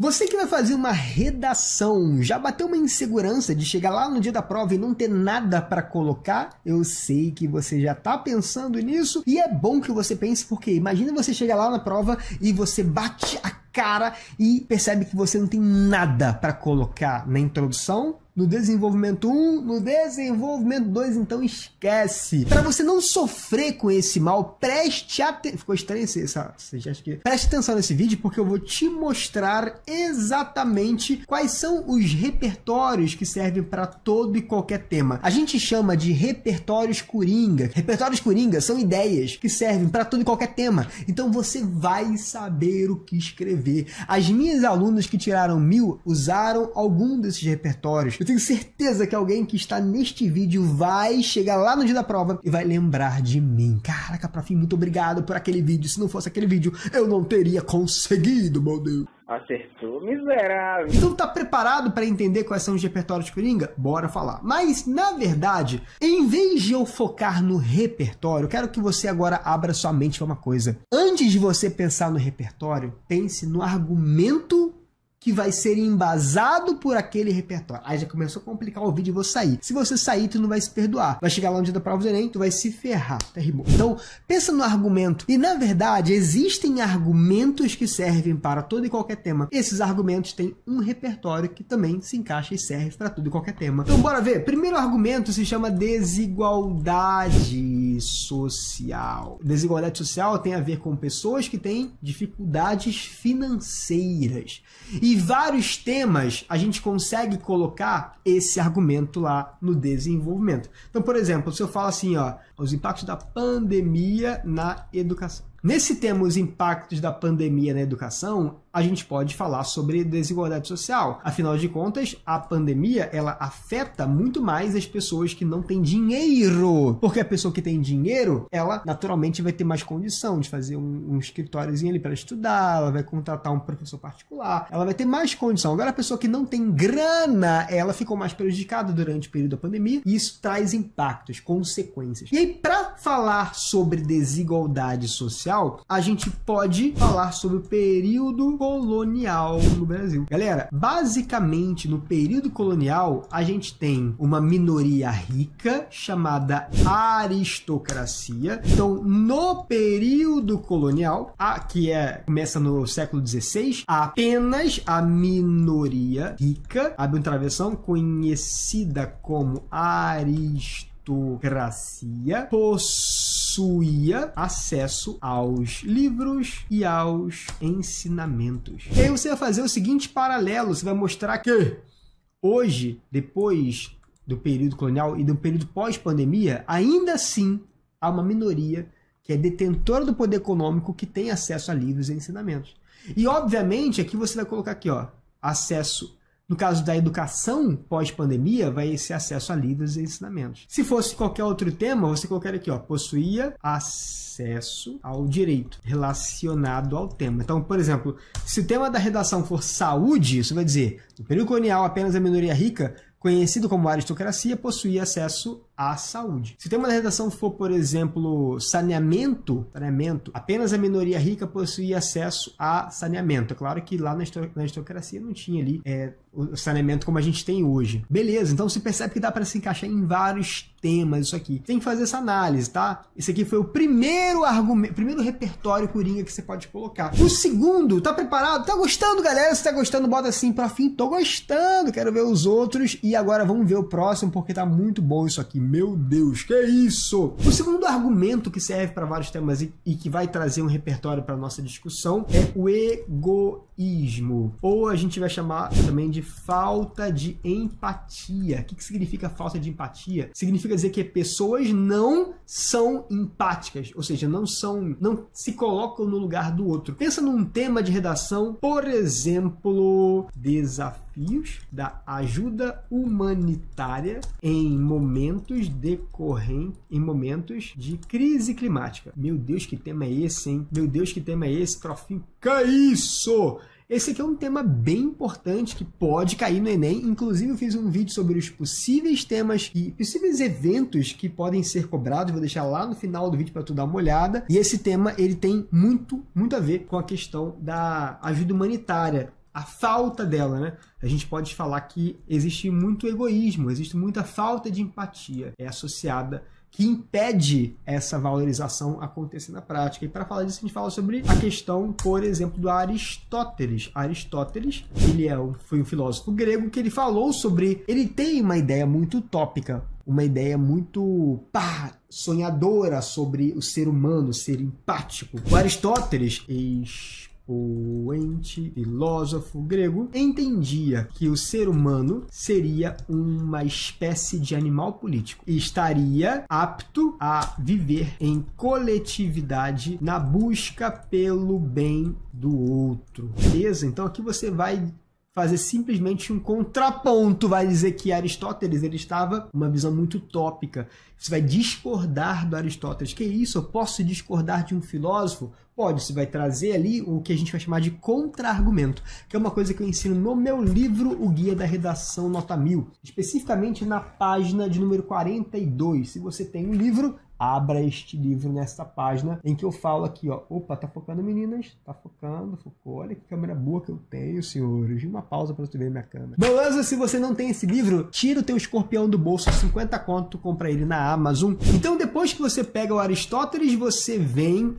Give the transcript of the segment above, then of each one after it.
Você que vai fazer uma redação, já bateu uma insegurança de chegar lá no dia da prova e não ter nada para colocar? Eu sei que você já tá pensando nisso e é bom que você pense, porque imagina você chegar lá na prova e você bate a cara e percebe que você não tem nada para colocar na introdução, no desenvolvimento 1, no desenvolvimento 2, então esquece. Para você não sofrer com esse mal, preste atenção. Ficou estranho essa sugestão. Preste atenção nesse vídeo porque eu vou te mostrar exatamente quais são os repertórios que servem para todo e qualquer tema. A gente chama de repertórios coringa. Repertórios coringa são ideias que servem para todo e qualquer tema. Então você vai saber o que escrever. As minhas alunas que tiraram 1000 usaram algum desses repertórios. Eu tenho certeza que alguém que está neste vídeo vai chegar lá no dia da prova e vai lembrar de mim. Caraca, prof, muito obrigado por aquele vídeo. Se não fosse aquele vídeo, eu não teria conseguido, meu Deus. Acertou, miserável. Então tá preparado para entender quais são os repertórios coringa? Bora falar. Mas, na verdade, em vez de eu focar no repertório, eu quero que você agora abra sua mente para uma coisa. Antes de você pensar no repertório, pense no argumento que vai ser embasado por aquele repertório. Aí já começou a complicar o vídeo e vou sair. Se você sair, tu não vai se perdoar. Vai chegar lá no dia da prova do Enem, tu vai se ferrar. Até rimou. Então, pensa no argumento. E, na verdade, existem argumentos que servem para todo e qualquer tema. Esses argumentos têm um repertório que também se encaixa e serve para todo e qualquer tema. Então, bora ver. Primeiro argumento se chama desigualdade social. Desigualdade social tem a ver com pessoas que têm dificuldades financeiras. E vários temas a gente consegue colocar esse argumento lá no desenvolvimento. Então, por exemplo, se eu falo assim, ó, os impactos da pandemia na educação. Nesse tema, os impactos da pandemia na educação, a gente pode falar sobre desigualdade social. Afinal de contas, a pandemia, ela afeta muito mais as pessoas que não têm dinheiro. Porque a pessoa que tem dinheiro, ela naturalmente vai ter mais condição de fazer um escritóriozinho ali para estudar, ela vai contratar um professor particular, ela vai ter mais condição. Agora, a pessoa que não tem grana, ela ficou mais prejudicada durante o período da pandemia e isso traz impactos, consequências. E aí, para falar sobre desigualdade social, a gente pode falar sobre o período colonial no Brasil. Galera, basicamente no período colonial a gente tem uma minoria rica chamada aristocracia. Então, no período colonial, começa no século XVI, apenas a minoria rica, abre uma travessão, conhecida como aristocracia, possuía acesso aos livros e aos ensinamentos. E aí você vai fazer o seguinte paralelo, você vai mostrar que hoje, depois do período colonial e do período pós-pandemia, ainda assim há uma minoria que é detentora do poder econômico que tem acesso a livros e ensinamentos. E obviamente aqui você vai colocar aqui, ó, acesso. No caso da educação pós-pandemia, vai ser acesso a livros e ensinamentos. Se fosse qualquer outro tema, você colocaria aqui, ó, possuía acesso ao direito relacionado ao tema. Então, por exemplo, se o tema da redação for saúde, você vai dizer, no período colonial, apenas a minoria rica, conhecido como aristocracia, possuía acesso à saúde. Se o tema da redação for, por exemplo, saneamento, apenas a minoria rica possuía acesso a saneamento. É claro que lá na aristocracia não tinha ali o saneamento como a gente tem hoje. Beleza, então você percebe que dá para se encaixar em vários temas isso aqui. Tem que fazer essa análise, tá? Esse aqui foi o primeiro argumento, primeiro repertório coringa que você pode colocar. O segundo, tá preparado? Tá gostando, galera? Se tá gostando, bota assim pra fim. Tô gostando, quero ver os outros. E agora vamos ver o próximo, porque tá muito bom isso aqui. Meu Deus, que isso? O segundo argumento que serve para vários temas e que vai trazer um repertório para nossa discussão é o egoísmo. Ou a gente vai chamar também de falta de empatia. O que significa falta de empatia? Significa dizer que pessoas não são empáticas, ou seja, não se colocam no lugar do outro. Pensa num tema de redação, por exemplo, desafios da ajuda humanitária em momentos de crise climática. Meu Deus, que tema é esse, hein? Meu Deus, que tema é esse, profinho? Que isso? Esse aqui é um tema bem importante que pode cair no Enem. Inclusive, eu fiz um vídeo sobre os possíveis temas e possíveis eventos que podem ser cobrados. Vou deixar lá no final do vídeo para tu dar uma olhada. E esse tema, ele tem muito a ver com a questão da ajuda humanitária. a falta dela, né? A gente pode falar que existe muito egoísmo, existe muita falta de empatia associada, que impede essa valorização acontecer na prática. E para falar disso, a gente fala sobre a questão, por exemplo, do Aristóteles. Aristóteles, ele foi um filósofo grego que ele falou sobre... Ele tem uma ideia muito utópica, uma ideia muito sonhadora sobre o ser humano, ser empático. O Aristóteles, expoente filósofo grego, entendia que o ser humano seria uma espécie de animal político e estaria apto a viver em coletividade na busca pelo bem do outro. Beleza? Então aqui você vai fazer simplesmente um contraponto, vai dizer que Aristóteles ele estava uma visão muito utópica. Você vai discordar do Aristóteles. Que isso? Eu posso discordar de um filósofo? Pode, você vai trazer ali o que a gente vai chamar de contra-argumento, que é uma coisa que eu ensino no meu livro, O Guia da Redação Nota 1000, especificamente na página de número 42. Se você tem um livro, abra este livro nessa página em que eu falo aqui, ó. Opa, tá focando, meninas? Tá focando, focou. Olha que câmera boa que eu tenho, senhores. Uma pausa para você ver minha câmera. Beleza, se você não tem esse livro, tira o teu escorpião do bolso, 50 conto, compra ele na Amazon. Então, depois que você pega o Aristóteles, você vem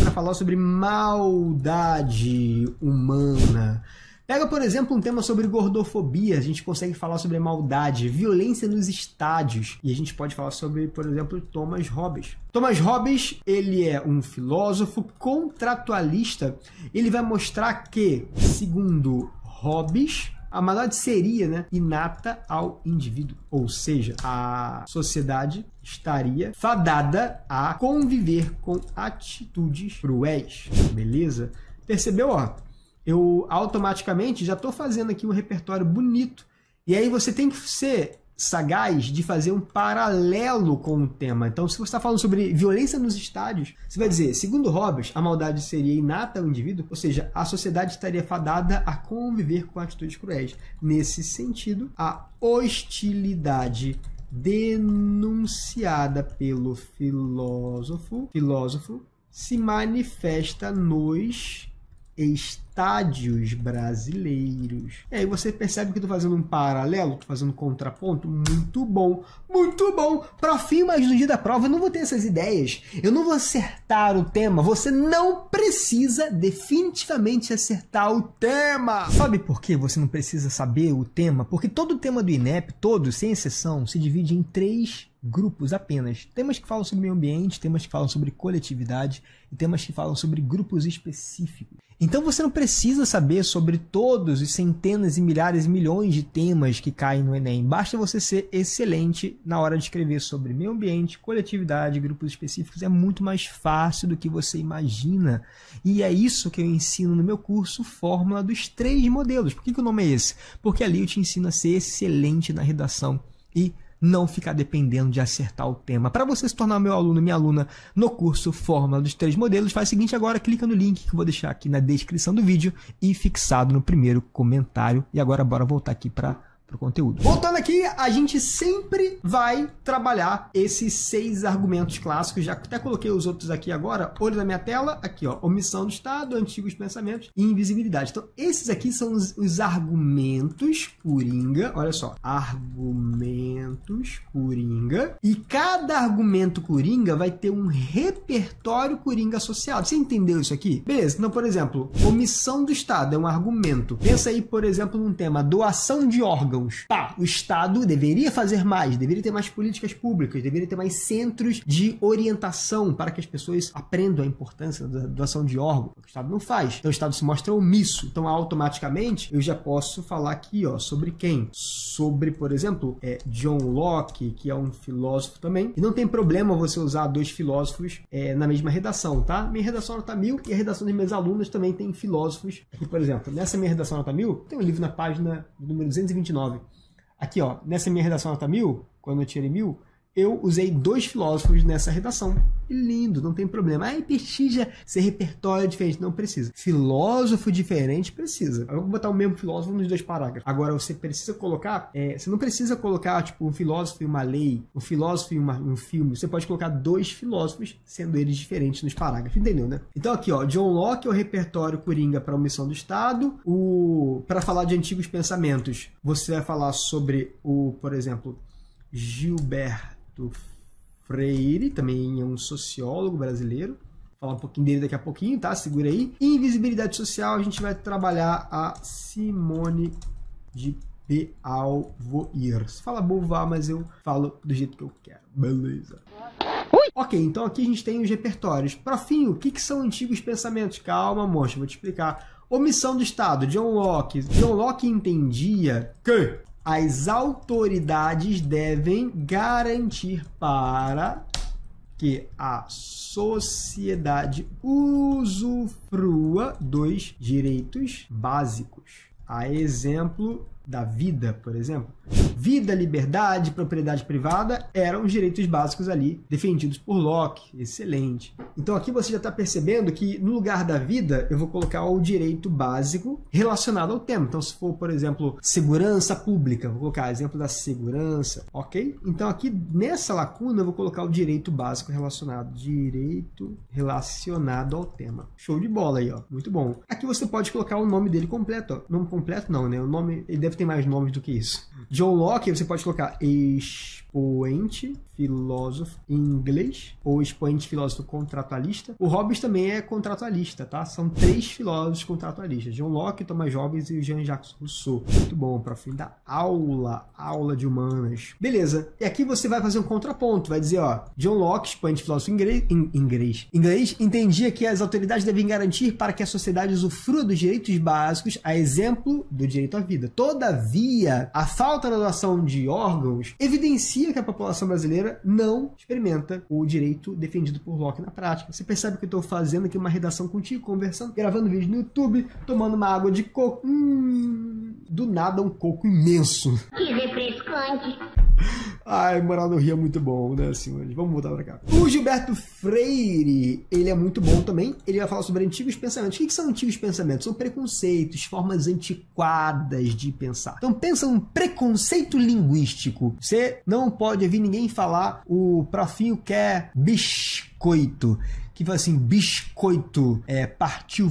para falar sobre maldade humana. Pega, por exemplo, um tema sobre gordofobia, a gente consegue falar sobre maldade, violência nos estádios, e a gente pode falar sobre, por exemplo, Thomas Hobbes. Thomas Hobbes, ele é um filósofo contratualista, ele vai mostrar que, segundo Hobbes, a maldade seria, né, inata ao indivíduo, ou seja, a sociedade estaria fadada a conviver com atitudes cruéis, beleza? Percebeu, ó? Eu automaticamente já estou fazendo aqui um repertório bonito, e aí você tem que ser sagaz de fazer um paralelo com o tema. Então, se você está falando sobre violência nos estádios, você vai dizer, segundo Hobbes, a maldade seria inata ao indivíduo, ou seja, a sociedade estaria fadada a conviver com atitudes cruéis. Nesse sentido, a hostilidade denunciada pelo filósofo se manifesta nos estádios brasileiros. E aí você percebe que eu tô fazendo um paralelo, tô fazendo um contraponto muito bom, profinho, mas no dia da prova eu não vou ter essas ideias, eu não vou acertar o tema, você não precisa definitivamente acertar o tema. Sabe por que você não precisa saber o tema? Porque todo o tema do Inep, todo, sem exceção, se divide em três grupos apenas. Temas que falam sobre meio ambiente, temas que falam sobre coletividade e temas que falam sobre grupos específicos. Então você não precisa saber sobre todos os centenas e milhares e milhões de temas que caem no Enem. Basta você ser excelente na hora de escrever sobre meio ambiente, coletividade, grupos específicos. É muito mais fácil do que você imagina. E é isso que eu ensino no meu curso Fórmula dos Três Modelos. Por que o nome é esse? Porque ali eu te ensino a ser excelente na redação e não ficar dependendo de acertar o tema. Para você se tornar meu aluno, minha aluna, no curso Fórmula dos Três Modelos, faz o seguinte agora, clica no link que eu vou deixar aqui na descrição do vídeo e fixado no primeiro comentário. E agora bora voltar aqui para o conteúdo. Voltando aqui, a gente sempre vai trabalhar esses seis argumentos clássicos, já até coloquei os outros aqui agora, olho na minha tela, aqui ó, omissão do Estado, antigos pensamentos e invisibilidade. Então, esses aqui são os argumentos coringa, olha só, argumentos coringa, e cada argumento coringa vai ter um repertório coringa associado. Você entendeu isso aqui? Beleza, então, por exemplo, omissão do Estado é um argumento. Pensa aí, por exemplo, num tema, doação de órgãos. O Estado deveria fazer mais, deveria ter mais políticas públicas, deveria ter mais centros de orientação para que as pessoas aprendam a importância da doação de órgãos. O Estado não faz. Então o Estado se mostra omisso. Então automaticamente eu já posso falar aqui ó, sobre quem? Sobre, por exemplo, John Locke, que é um filósofo também. E não tem problema você usar dois filósofos na mesma redação, tá? Minha redação nota 1000 e a redação dos meus alunos também tem filósofos. Aqui, por exemplo, nessa minha redação nota 1000, tem um livro na página número 229. Aqui, ó, nessa minha redação nota 1000, quando eu tirei 1000, eu usei dois filósofos nessa redação. Lindo, não tem problema. Ah, prestigia ser repertório diferente. Não precisa. Filósofo diferente precisa. Eu vou botar o mesmo filósofo nos dois parágrafos. Agora, você precisa colocar... você não precisa colocar, tipo, um filósofo e uma lei, um filósofo e um filme. Você pode colocar dois filósofos, sendo eles diferentes nos parágrafos. Entendeu, né? Então, aqui, ó. John Locke é o repertório coringa para a omissão do Estado. Para falar de antigos pensamentos, você vai falar sobre o, por exemplo, Gilberto Freyre, também é um sociólogo brasileiro. Vou falar um pouquinho dele daqui a pouquinho, tá? Segura aí. Em invisibilidade social, a gente vai trabalhar a Simone de Beauvoir. Se fala Beauvoir, mas eu falo do jeito que eu quero. Beleza. Ok, então aqui a gente tem os repertórios. Profinho, o que são antigos pensamentos? Calma, monstro, vou te explicar. Omissão do Estado, John Locke. John Locke entendia que as autoridades devem garantir para que a sociedade usufrua dos direitos básicos. A exemplo da vida, por exemplo. Vida, liberdade, propriedade privada eram os direitos básicos ali, defendidos por Locke. Excelente. Então aqui você já está percebendo que no lugar da vida, eu vou colocar o direito básico relacionado ao tema. Então se for, por exemplo, segurança pública, vou colocar exemplo da segurança, ok? Então aqui nessa lacuna eu vou colocar o direito básico relacionado. Direito relacionado ao tema. Show de bola aí, ó. Muito bom. Aqui você pode colocar o nome dele completo, ó. Nome completo não, né? O nome, ele deve ter mais nomes do que isso. John Locke, você pode colocar expoente filósofo inglês ou expoente filósofo contratualista. O Hobbes também é contratualista, tá? São três filósofos contratualistas. John Locke, Thomas Hobbes e o Jean Jacques Rousseau. Muito bom, para o fim da aula de humanas. Beleza. E aqui você vai fazer um contraponto. Vai dizer, ó, John Locke, expoente filósofo inglês, entendia que as autoridades devem garantir para que a sociedade usufrua dos direitos básicos, a exemplo do direito à vida. Todavia, a falta da doação de órgãos evidencia que a população brasileira não experimenta o direito defendido por Locke na prática. Você percebe que eu estou fazendo aqui uma redação contigo, conversando, gravando vídeo no YouTube, tomando uma água de coco. Do nada um coco imenso. Que refrescante. Ai, moral do Rio é muito bom, né, senhores? Vamos voltar pra cá. O Gilberto Freyre, ele é muito bom também. Ele vai falar sobre antigos pensamentos. O que são antigos pensamentos? São preconceitos, formas antiquadas de pensar. Então pensa um preconceito linguístico. Você não pode ouvir ninguém falar o profinho quer biscoito. Que fala assim, biscoito, partiu...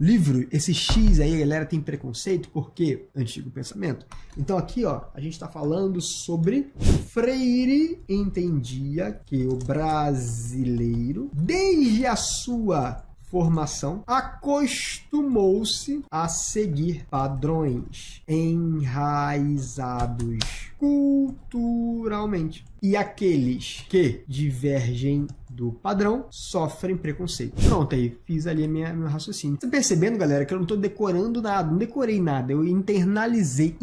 livro, esse X aí, a galera tem preconceito porque antigo pensamento. Então aqui, ó, a gente está falando sobre Freyre entendia que o brasileiro, desde a sua formação, acostumou-se a seguir padrões enraizados culturalmente. E aqueles que divergem do padrão sofrem preconceito. Pronto, aí fiz ali meu raciocínio. Tá percebendo, galera, que eu não tô decorando nada, não decorei nada, eu internalizei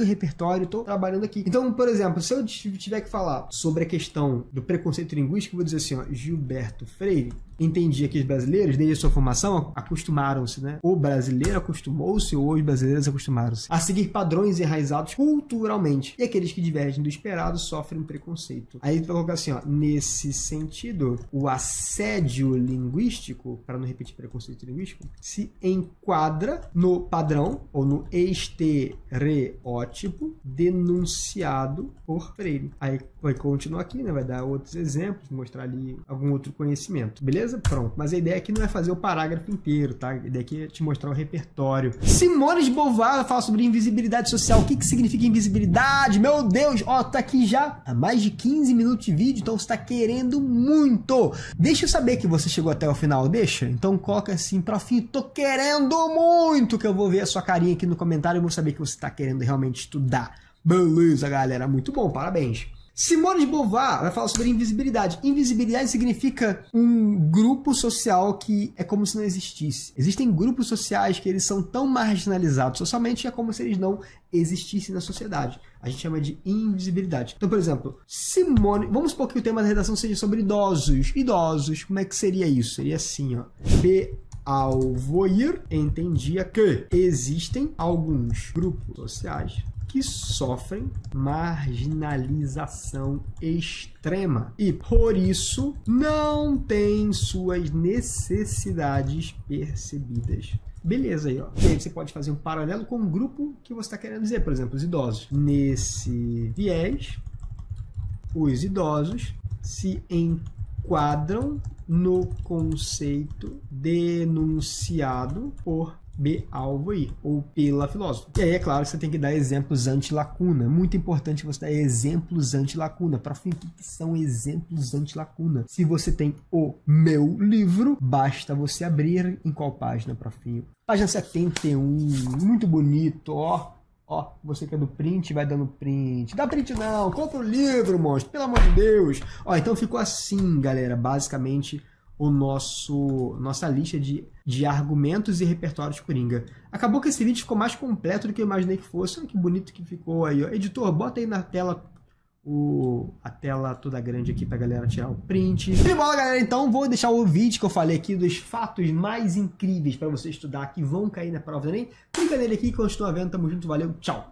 o repertório, tô trabalhando aqui. Então, por exemplo, se eu tiver que falar sobre a questão do preconceito linguístico, eu vou dizer assim, ó, Gilberto Freyre entendia que os brasileiros, desde a sua formação, acostumaram-se, né? O brasileiro acostumou-se, ou os brasileiros acostumaram-se a seguir padrões enraizados culturalmente. E aqueles que divergem do esperado sofrem preconceito. Aí tu vai colocar assim, ó, nesse sentido, o assédio linguístico, para não repetir preconceito linguístico, se enquadra no padrão ou no estereótipo denunciado por Freyre. Aí vai continuar aqui, né? Vai dar outros exemplos, mostrar ali algum outro conhecimento. Beleza? Pronto. Mas a ideia aqui não é fazer o parágrafo inteiro, tá? A ideia aqui é te mostrar o repertório. Simone de Beauvoir fala sobre invisibilidade social. O que significa invisibilidade? Meu Deus! Ó, tá aqui já há mais de 15 minutos de vídeo, então você tá querendo muito. Deixa eu saber que você chegou até o final, deixa? Então coloca assim, profinho, tô querendo muito, que eu vou ver a sua carinha aqui no comentário e vou saber que você tá querendo realmente estudar. Beleza, galera? Muito bom, parabéns. Simone de Beauvoir vai falar sobre invisibilidade. Invisibilidade significa um grupo social que é como se não existisse. Existem grupos sociais que eles são tão marginalizados socialmente, é como se eles não existissem na sociedade. A gente chama de invisibilidade. Então, por exemplo, Simone... Vamos supor que o tema da redação seja sobre idosos. Idosos, como é que seria isso? Seria assim, ó. Beauvoir entendia que existem alguns grupos sociais que sofrem marginalização extrema e, por isso, não têm suas necessidades percebidas. Beleza aí, ó. E aí você pode fazer um paralelo com o grupo que você está querendo dizer, por exemplo, os idosos. Nesse viés, os idosos se enquadram no conceito denunciado por B. Alvoy, ou pela filósofa. E aí é claro que você tem que dar exemplos anti-lacuna. Muito importante você dar exemplos anti-lacuna. Para fim, o que são exemplos anti-lacuna? Se você tem o meu livro, basta você abrir em qual página, profinho? Página 71, muito bonito, ó. Ó, você que é do print, vai dando print. Dá print não, compra o livro, monstro, pelo amor de Deus. Ó, então ficou assim, galera, basicamente o nossa lista de argumentos e repertórios coringa. Acabou que esse vídeo ficou mais completo do que eu imaginei que fosse. Olha que bonito que ficou aí, ó. Editor, bota aí na tela a tela toda grande aqui pra galera tirar o print. E bora, galera, então vou deixar o vídeo que eu falei aqui dos fatos mais incríveis para você estudar que vão cair na prova do Enem. Clica nele aqui que eu estou vendo. Tamo junto, valeu, tchau!